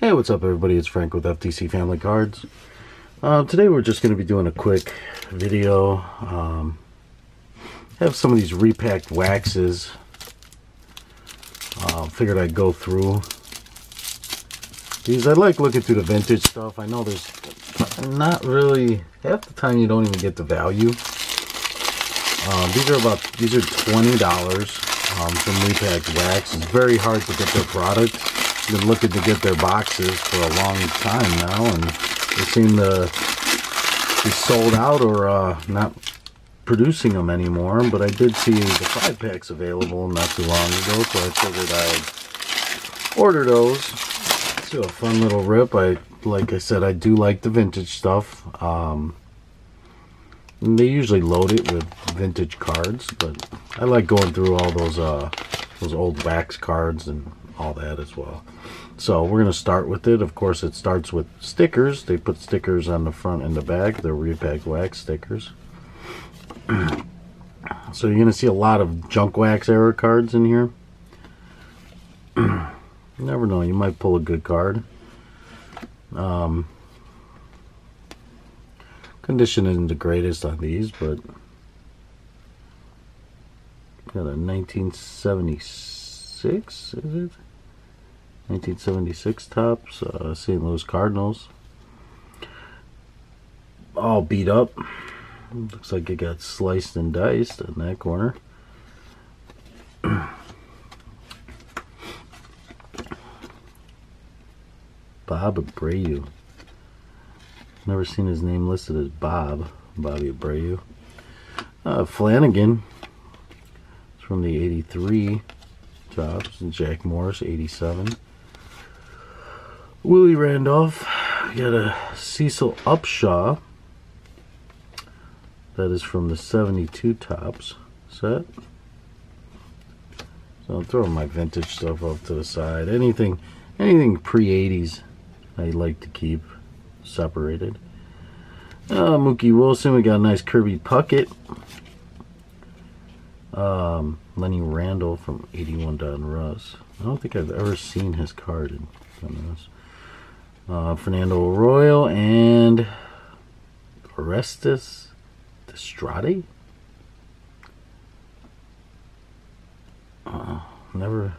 Hey, what's up everybody, it's Frank with FDC Family Cards. Today we're just going to be doing a quick video. Have some of these repacked waxes. Figured I'd go through these. I like looking through the vintage stuff. I know there's not really, half the time you don't even get the value. These are $20 from repacked wax. It's very hard to get their product. Been looking to get their boxes for a long time now, and they seem to be sold out or not producing them anymore. But I did see the 5-packs available not too long ago, so I figured I'd order those. Let's do a fun little rip. Like I said, I do like the vintage stuff. They usually load it with vintage cards, but I like going through all those old wax cards and all that as well. So we're going to start with it. Of course, it starts with stickers. They put stickers on the front and the back. They're repack wax stickers. So you're going to see a lot of junk wax error cards in here. You never know, you might pull a good card. Condition isn't the greatest on these, but got a 1976, is it? 1976 Topps, St. Louis Cardinals. All beat up. Looks like it got sliced and diced in that corner. Bob Abreu. Never seen his name listed as Bob. Bobby Abreu. Flanagan. It's from the 83 Topps. And Jack Morris, 87. Willie Randolph. We got a Cecil Upshaw. That is from the 72 Topps set. So I'm throwing my vintage stuff up to the side. Anything pre-80s I like to keep separated. Mookie Wilson. We got a nice Kirby Puckett. Lenny Randall from 81 Donruss. I don't think I've ever seen his card in Donruss. Fernando Arroyo and Orestes Strati? Never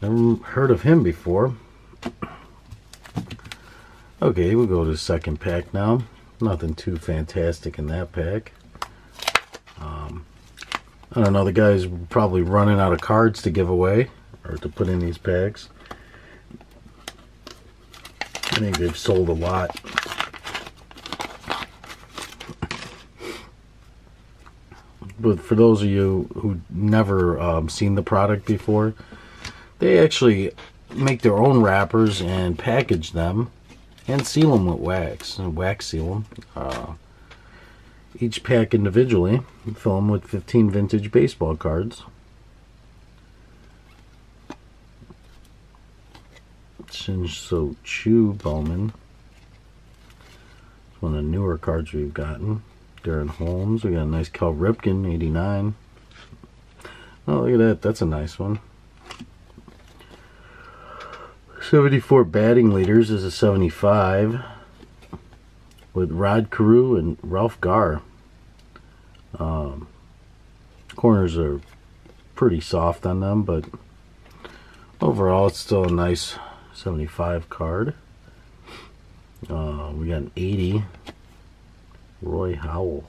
heard of him before. Okay, we'll go to the second pack now. Nothing too fantastic in that pack. I don't know, the guy's probably running out of cards to give away or to put in these packs. I think they've sold a lot. But for those of you who never seen the product before, they actually make their own wrappers and package them and seal them with wax and wax seal them. Each pack individually, and fill them with 15 vintage baseball cards. Shinso Chu Bowman. It's one of the newer cards we've gotten. Darren Holmes. We got a nice Cal Ripken, 89. Oh, look at that. That's a nice one. 74 batting leaders is a 75 with Rod Carew and Ralph Garr. Corners are pretty soft on them, but overall it's still a nice 75 card. We got an 80. Roy Howell.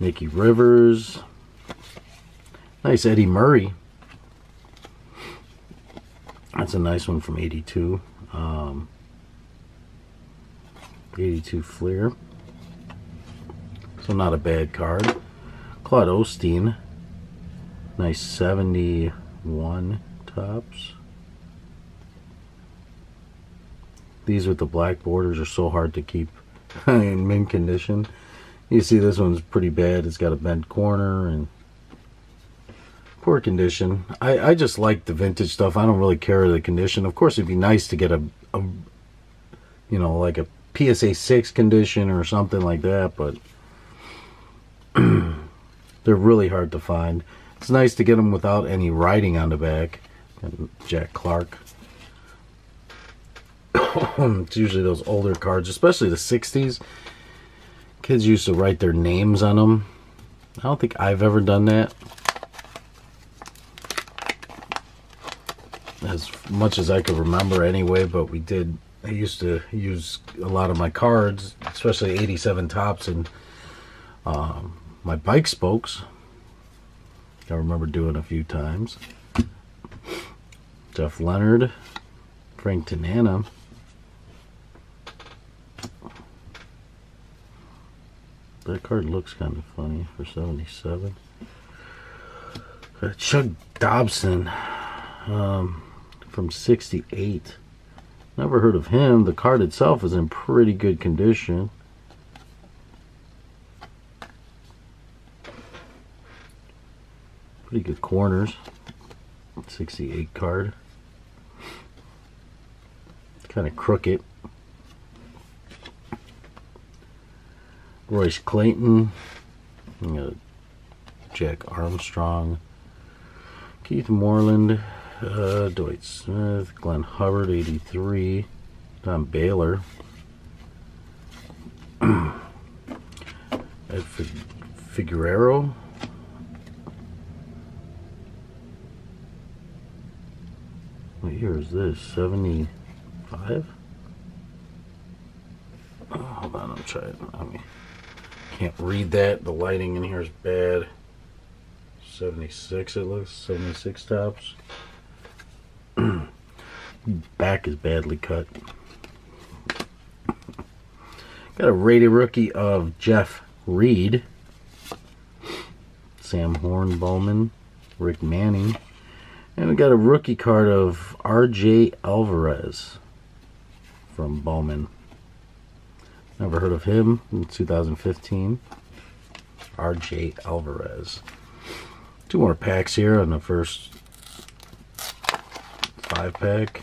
Nicky Rivers. Nice Eddie Murray. That's a nice one from 82. 82 Fleer. So not a bad card. Claude Osteen. Nice 71 Topps. These with the black borders are so hard to keep in mint condition. You see this one's pretty bad. It's got a bent corner and poor condition. I just like the vintage stuff. I don't really care the condition. Of course it'd be nice to get a you know, like a PSA 6 condition or something like that, but they're really hard to find. It's nice to get them without any writing on the back. And Jack Clark It's usually those older cards, especially the 60s. Kids used to write their names on them. I don't think I've ever done that. As much as I could remember anyway, but we did. I used to use a lot of my cards, especially 87 Topps and my bike spokes. I remember doing a few times. Jeff Leonard, Frank Tanana. That card looks kind of funny for 77. Chuck Dobson from 68. Never heard of him. The card itself is in pretty good condition. Pretty good corners. 68 card. Kind of crooked. Royce Clayton. Jack Armstrong. Keith Moreland. Dwight Smith, Glenn Hubbard, 83, Don Baylor, Ed Figueroa, what year is this, 75? Oh, hold on, I'm trying, I can't read that, the lighting in here is bad. 76 it looks, 76 Topps. Back is badly cut. Got a rated rookie of Jeff Reed, Sam Horn Bowman, Rick Manning, and we got a rookie card of RJ Alvarez from Bowman. Never heard of him. In 2015, RJ Alvarez. Two more packs here on the first 5-pack.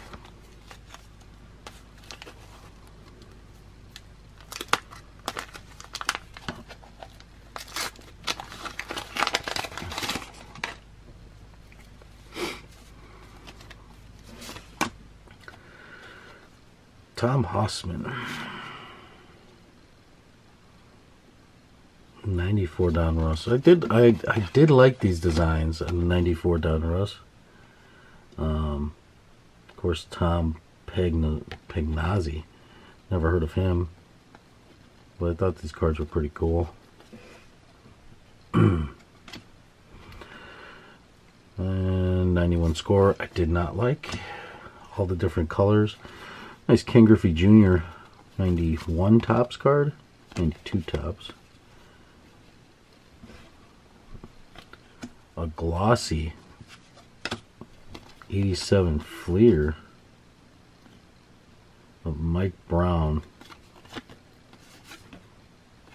Tom Hossman, 94 Donruss. I did like these designs on the 94 Donruss. Of course, Tom Pagnazzi. Never heard of him, but I thought these cards were pretty cool. And 91 Score, I did not like all the different colors. Nice Ken Griffey Jr. 91 Topps card, 92 Topps. A glossy 87 Fleer of Mike Brown.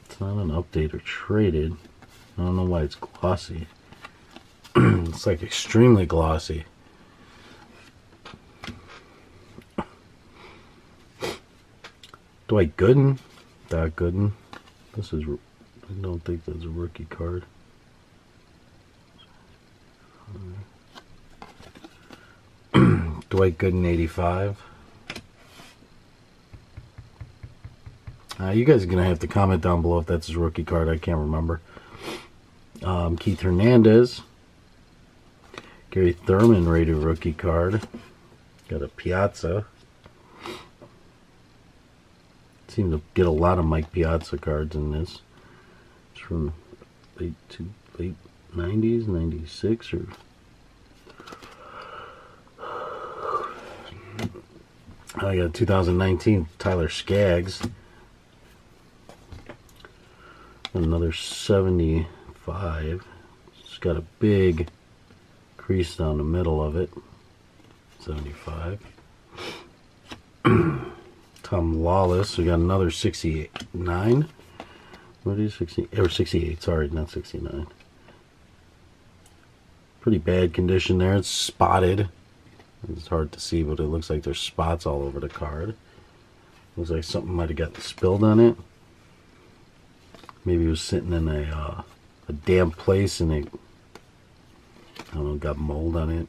It's not an update or traded. I don't know why it's glossy. It's like extremely glossy. Dwight Gooden, Doc Gooden. This is, I don't think that's a rookie card. Dwight Gooden, 85. You guys are going to have to comment down below if that's his rookie card. I can't remember. Keith Hernandez. Gary Thurman rated rookie card. Got a Piazza. Seem to get a lot of Mike Piazza cards in this. It's from late 90s, 96 or... I got 2019 Tyler Skaggs. Another 75. It's got a big crease down the middle of it. 75. Tom Lawless. We got another 69. What is 68? Or 68, sorry, not 69. Pretty bad condition there. It's spotted. It's hard to see, but it looks like there's spots all over the card. Looks like something might have gotten spilled on it. Maybe it was sitting in a damp place and it, I don't know, got mold on it.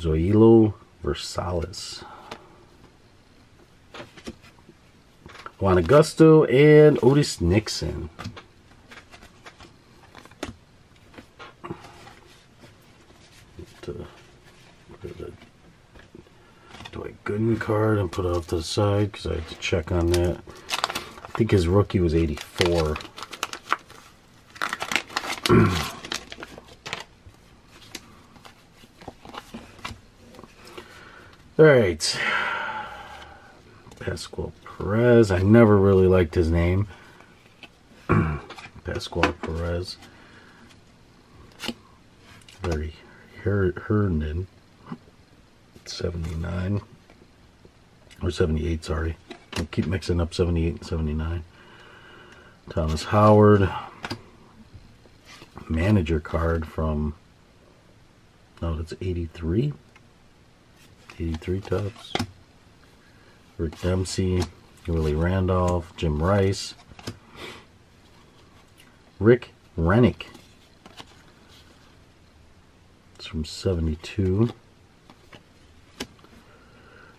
Zoilo Versalis. Juan Augusto and Otis Nixon. Dwight Gooden card and put it off to the side because I have to check on that. I think his rookie was 84. All right, Pascual Perez. I never really liked his name. Pascual Perez. Larry Herndon, 79 or 78. Sorry, I keep mixing up 78 and 79. Thomas Howard, manager card from. No, that's 83. 83 Topps. Rick Dempsey, Willie Randolph, Jim Rice, Rick Rennick. It's from 72.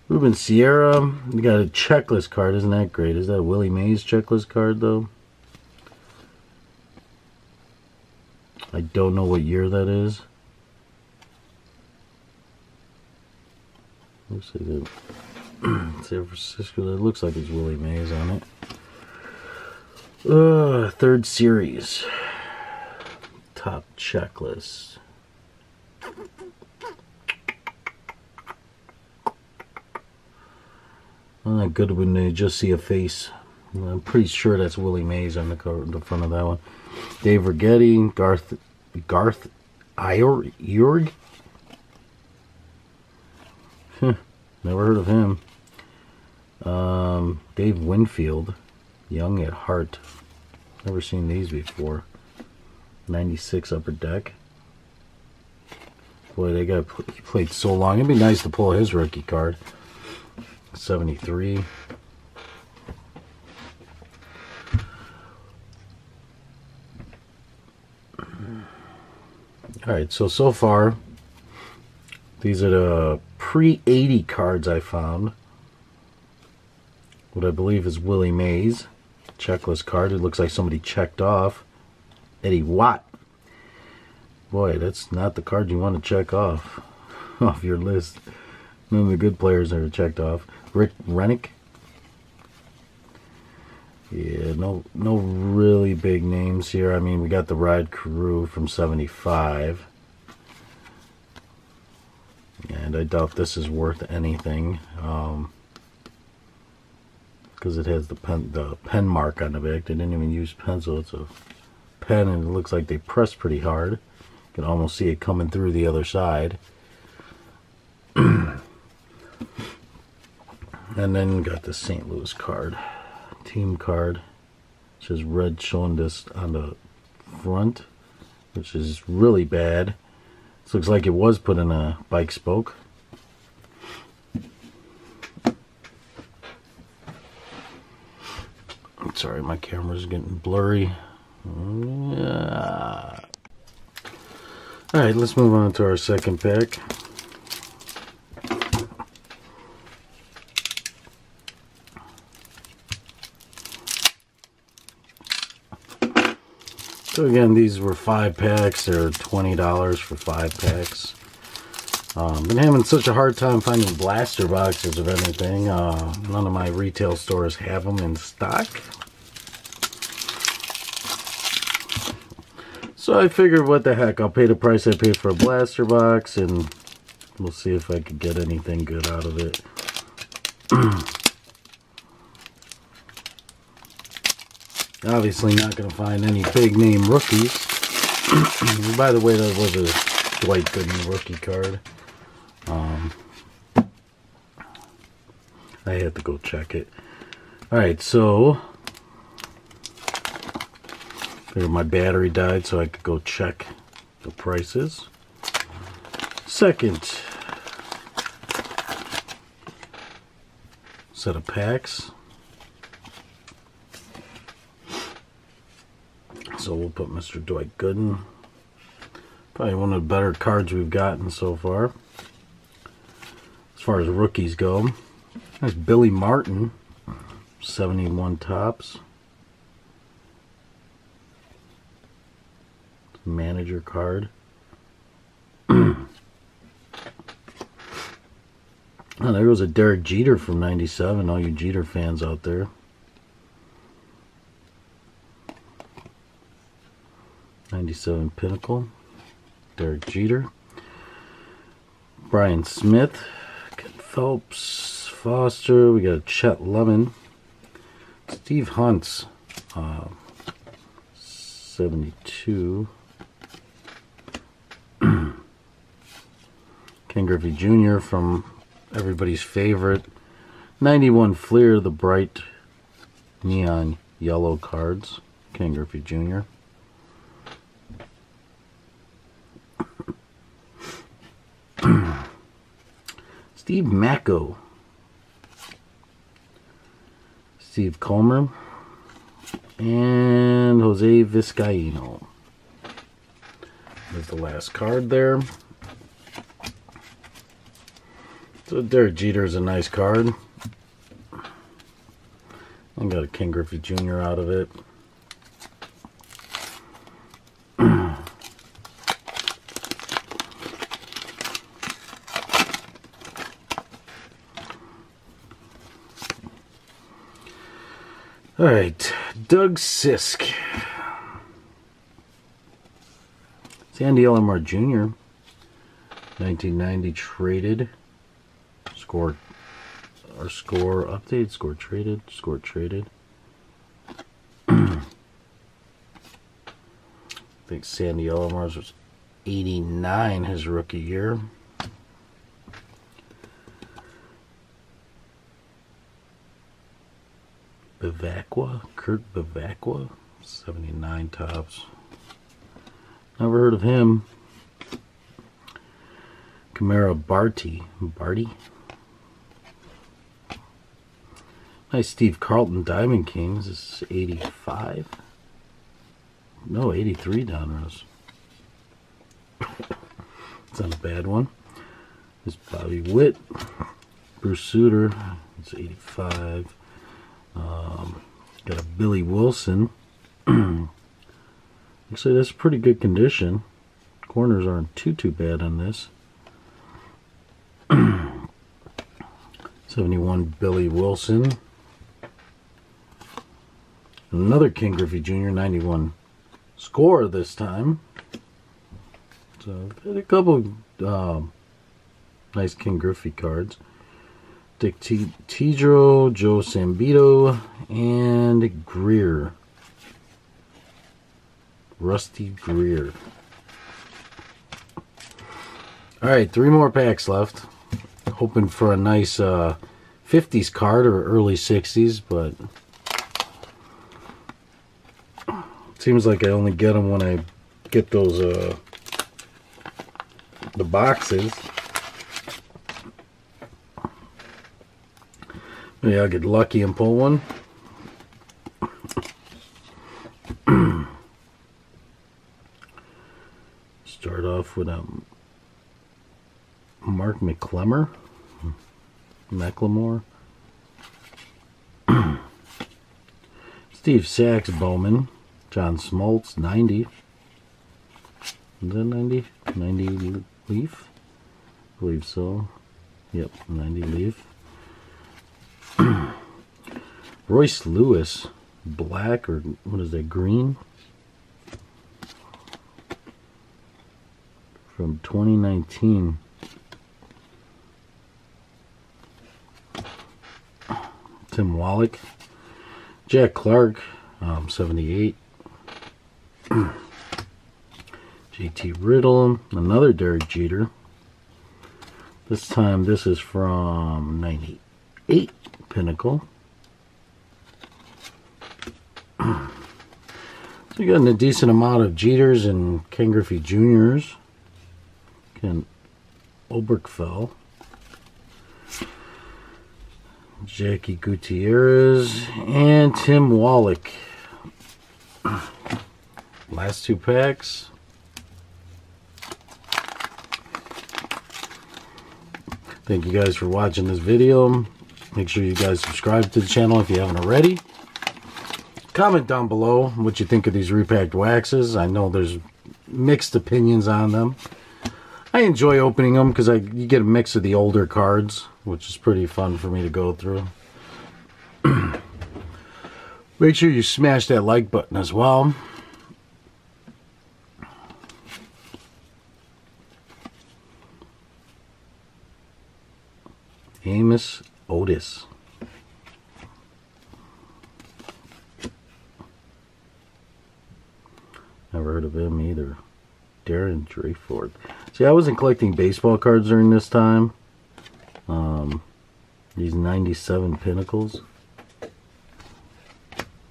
Ruben Sierra. We got a checklist card. Isn't that great? Is that a Willie Mays checklist card though? I don't know what year that is. Looks like it. San Francisco. That looks like it's Willie Mays on it. Third series. Top checklist. Not good when they just see a face. I'm pretty sure that's Willie Mays on the cover, the front of that one. Dave Rigetti, Garth Iorg. Never heard of him. Dave Winfield, Young at Heart. Never seen these before. 96 Upper Deck. Boy, they got he played so long. It'd be nice to pull his rookie card. 73. All right, so far, these are the pre-80 cards I found. What I believe is Willie Mays. Checklist card. It looks like somebody checked off. Eddie Watt. Boy, that's not the card you want to check off your list. None of the good players are checked off. Rick Rennick. Yeah, no really big names here. I mean, we got the Rod Carew from 75. And I doubt this is worth anything. Because it has the pen mark on the back. They didn't even use pencil. It's a pen and it looks like they pressed pretty hard. You can almost see it coming through the other side. And then got the St. Louis card. Team card, which is red showing this on the front, which is really bad. This looks like it was put in a bike spoke. I'm sorry, my camera's getting blurry. All right, let's move on to our second pack. So again, these were 5 packs. They're $20 for 5 packs. Been having such a hard time finding blaster boxes of anything. None of my retail stores have them in stock. So I figured, what the heck, I'll pay the price I paid for a blaster box and we'll see if I could get anything good out of it. Obviously not going to find any big name rookies. By the way, that was a Dwight Gooden rookie card. I had to go check it. Alright, so my battery died so I could go check the prices. Second set of packs. So we'll put Mr. Dwight Gooden. Probably one of the better cards we've gotten so far. As far as rookies go. That's Billy Martin. 71 Topps. Manager card. Oh, there was a Derek Jeter from 97, all you Jeter fans out there. '97 Pinnacle, Derek Jeter. Brian Smith, Topps, Foster, we got a Chet Lemon. Steve Hunt's 72. Ken Griffey Jr. from everybody's favorite 91 Fleer, the bright neon yellow cards. Ken Griffey Jr. Steve Macko, Steve Colmer, and Jose Vizcaino. There's the last card there. So Derek Jeter is a nice card. I got a Ken Griffey Jr. out of it. All right, Doug Sisk, Sandy Alomar Jr., 1990 traded. Score, or score update, score traded, score traded. I think Sandy Alomar's was 89 his rookie year. Bevacqua, Kurt Bevacqua, 79 Topps. Never heard of him. Camara Barty. Nice Steve Carlton, Diamond Kings. This is 85. No, 83 Donruss. It's not a bad one. It's Bobby Witt, Bruce Sutter. It's 85. Got a Billy Wilson. Actually, that's pretty good condition. Corners aren't too bad on this. 71 Billy Wilson. Another Ken Griffey Jr. 91 Score this time. So a couple nice Ken Griffey cards. Dick Tidro, Joe Sambito, and Greer. Rusty Greer. Alright, 3 more packs left. Hoping for a nice 50s card or early 60s, but it seems like I only get them when I get those the boxes. Maybe I'll get lucky and pull one. Start off with Mark McLemore. Steve Sachs, Bowman. John Smoltz, 90. Is that 90? 90 Leaf? I believe so. Yep, 90 Leaf. Royce Lewis, black, or what is that, green? From 2019. Tim Wallach. Jack Clark, 78. JT Riddle, another Derek Jeter. This time this is from 98 Pinnacle. So you're getting a decent amount of Jeters and Ken Griffey Jr.'s. Ken Obergefell. Jackie Gutierrez and Tim Wallach. Last 2 packs. Thank you guys for watching this video. Make sure you guys subscribe to the channel if you haven't already. Comment down below what you think of these repacked waxes. I know there's mixed opinions on them. I enjoy opening them because you get a mix of the older cards, which is pretty fun for me to go through. Make sure you smash that like button as well. Amos Otis. Never heard of him either. Darren Drayford. See, I wasn't collecting baseball cards during this time. These 97 Pinnacles.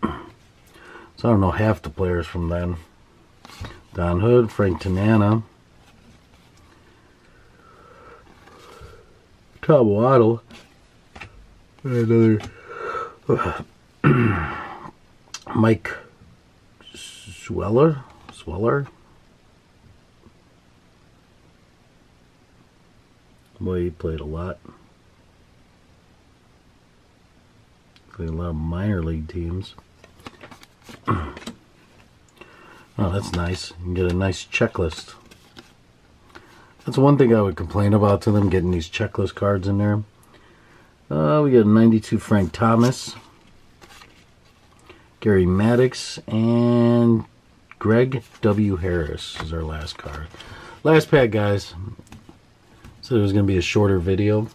So I don't know half the players from then. Don Hood, Frank Tanana, Tom Waddle, another Mike Sweller, boy, he played a lot. Played a lot of minor league teams. Oh, that's nice. You can get a nice checklist. That's one thing I would complain about to them, getting these checklist cards in there. We got a 92 Frank Thomas, Gary Maddox, and Greg W. Harris is our last card. Last pack, guys. Said it was going to be a shorter video.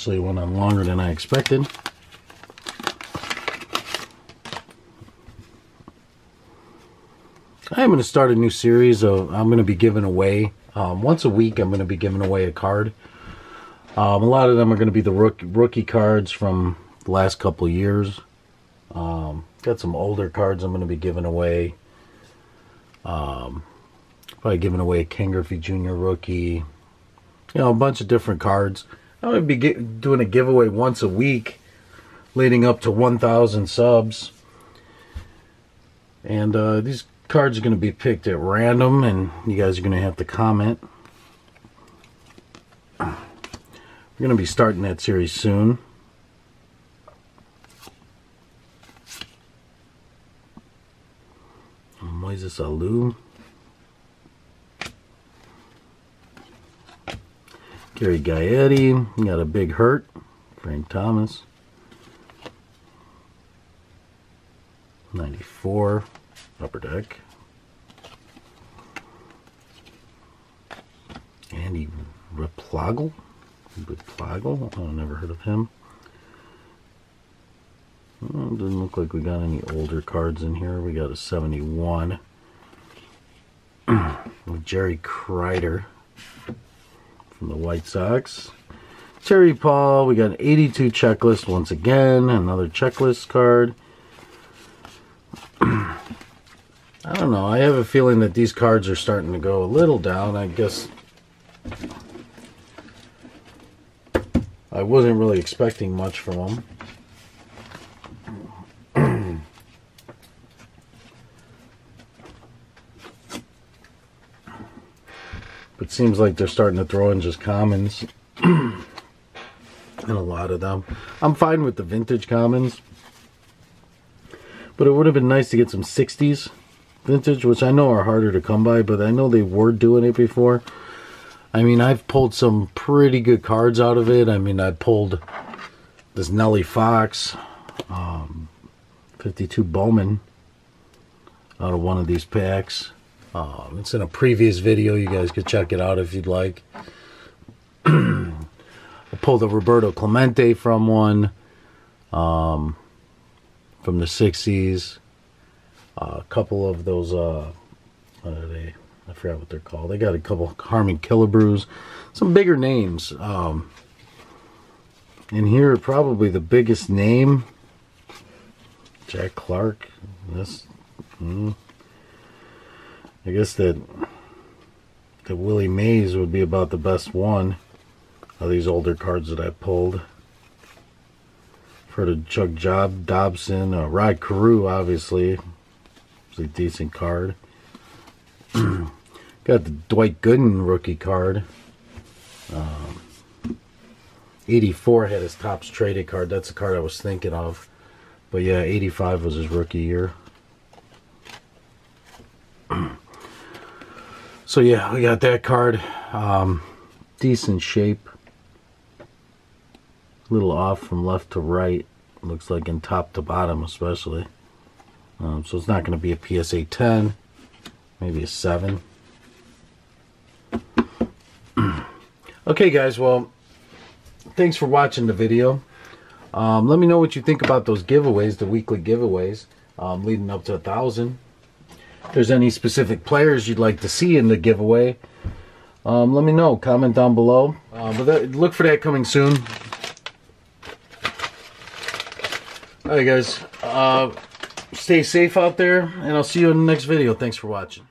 Actually, it went on longer than I expected. I'm going to start a new series of, I'm going to be giving away, once a week I'm going to be giving away a card. A lot of them are going to be the rookie cards from the last couple years. Got some older cards I'm going to be giving away. Probably giving away a Ken Griffey Jr. rookie. You know, a bunch of different cards. I'm going to be doing a giveaway once a week leading up to 1,000 subs. And these cards are going to be picked at random, and you guys are going to have to comment. We're going to be starting that series soon. Moises Alou, Gary Gaetti, you got a Big Hurt, Frank Thomas, 94, Upper Deck, Andy Replagle, I've never heard of him. Well, doesn't look like we got any older cards in here. We got a 71 with Jerry Kreider from the White Sox. Terry Paul, we got an 82 checklist once again, another checklist card. I don't know, I have a feeling that these cards are starting to go a little down. I guess I wasn't really expecting much from them. But seems like they're starting to throw in just commons and a lot of them. I'm fine with the vintage commons, but it would have been nice to get some 60s vintage, which I know are harder to come by, but I know they were doing it before. I mean, I've pulled some pretty good cards out of it. I mean, I pulled this Nelly Fox, 52 Bowman out of one of these packs. It's in a previous video. You guys could check it out if you'd like. I pulled a Roberto Clemente from one, from the 60s. A couple of those, what are they? I forgot what they're called. They got a couple Harmon Killebrews, some bigger names. And here, probably the biggest name, Jack Clark. This, I guess that Willie Mays would be about the best one of these older cards that I pulled. I've heard of Chuck Job Dobson, Rod Carew, obviously. A decent card. Got the Dwight Gooden rookie card. 84 had his Topps traded card. That's the card I was thinking of. But yeah, 85 was his rookie year. So yeah, we got that card. Decent shape. A little off from left to right. Looks like in top to bottom especially. So it's not going to be a PSA 10. Maybe a 7. Okay guys, well, thanks for watching the video. Let me know what you think about those giveaways, the weekly giveaways, leading up to 1,000. If there's any specific players you'd like to see in the giveaway, let me know. Comment down below. But look for that coming soon. All right guys, stay safe out there, and I'll see you in the next video. Thanks for watching.